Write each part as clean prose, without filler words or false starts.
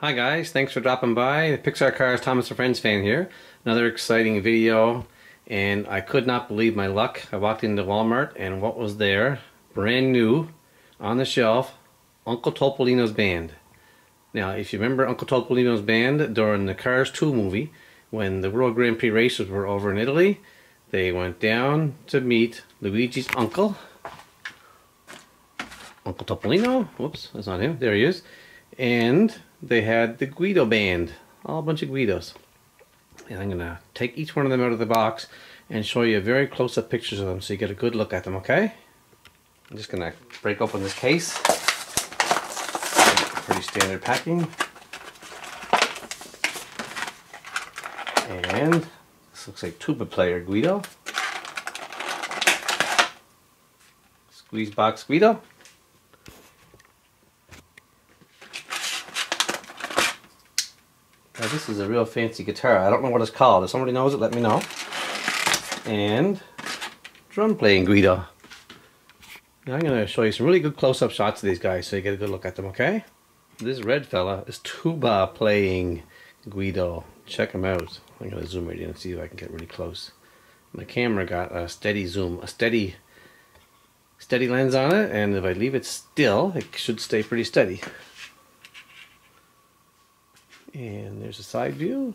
Hi guys, thanks for dropping by. The Pixar Cars Thomas and Friends fan here. Another exciting video, and I could not believe my luck. I walked into Walmart and what was there? Brand new, on the shelf, Uncle Topolino's band. Now if you remember Uncle Topolino's band during the Cars 2 movie, when the World Grand Prix races were over in Italy, they went down to meet Luigi's uncle, Uncle Topolino. Whoops, that's not him, there he is. And they had the Guido band, all a bunch of Guidos. And I'm gonna take each one of them out of the box and show you very close-up pictures of them so you get a good look at them, okay? I'm just gonna break open this case. Pretty standard packing. And this looks like tuba player Guido. Squeeze box Guido. Now this is a real fancy guitar. I don't know what it's called. If somebody knows it, let me know. And drum playing Guido. Now I'm going to show you some really good close-up shots of these guys so you get a good look at them, okay? This red fella is tuba playing Guido. Check him out. I'm going to zoom right in and see if I can get really close. My camera got a steady zoom, a steady lens on it, and if I leave it still, it should stay pretty steady. And there's a side view.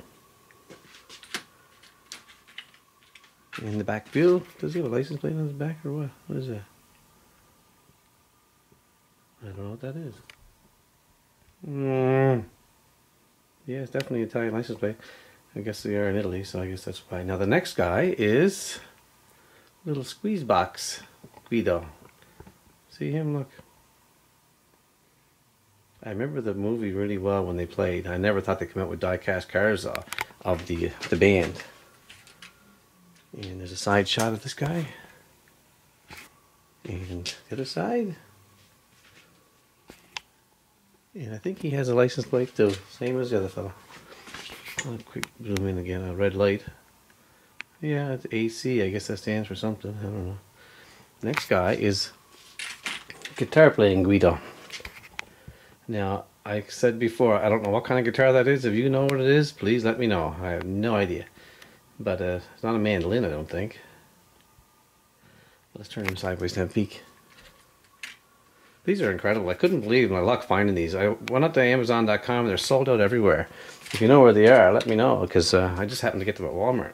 And the back view. Does he have a license plate on his back or what? What is that? I don't know what that is. Yeah, it's definitely an Italian license plate. I guess they are in Italy, so I guess that's why. Now the next guy is little squeeze box Guido. See him? Look. I remember the movie really well when they played. I never thought they'd come out with die-cast cars of the band. And there's a side shot of this guy. And the other side. And I think he has a license plate too, same as the other fellow. I'll quick zoom in again, a red light. Yeah, it's AC, I guess that stands for something, I don't know. Next guy is guitar playing Guido. Now, I said before, I don't know what kind of guitar that is. If you know what it is, please let me know. I have no idea. But it's not a mandolin, I don't think. Let's turn them sideways to have a peek. These are incredible. I couldn't believe my luck finding these. I went up to Amazon.com. They're sold out everywhere. If you know where they are, let me know, because I just happened to get them at Walmart.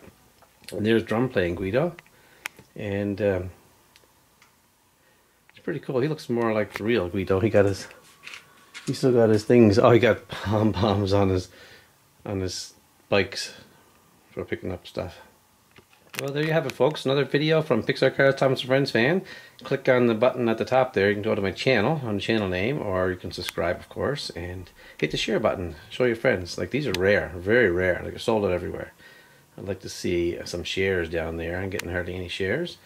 And there's drum playing Guido. And it's pretty cool. He looks more like the real Guido. He still got his things. Oh, he got pom-poms on his bikes for picking up stuff. Well, there you have it, folks. Another video from Pixar Cars Thomas and Friends fan. Click on the button at the top there. You can go to my channel, on the channel name, or you can subscribe, of course, and hit the share button. Show your friends. Like, these are rare, very rare. Like, they're sold out everywhere. I'd like to see some shares down there. I'm getting hardly any shares.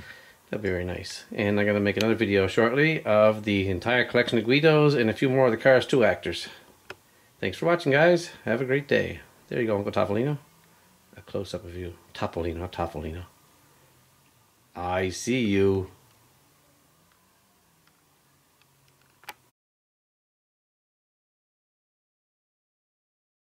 That'd be very nice. And I'm going to make another video shortly of the entire collection of Guidos and a few more of the Cars 2 actors. Thanks for watching, guys. Have a great day. There you go, Uncle Topolino. A close-up of you. Topolino, not Topolino. I see you.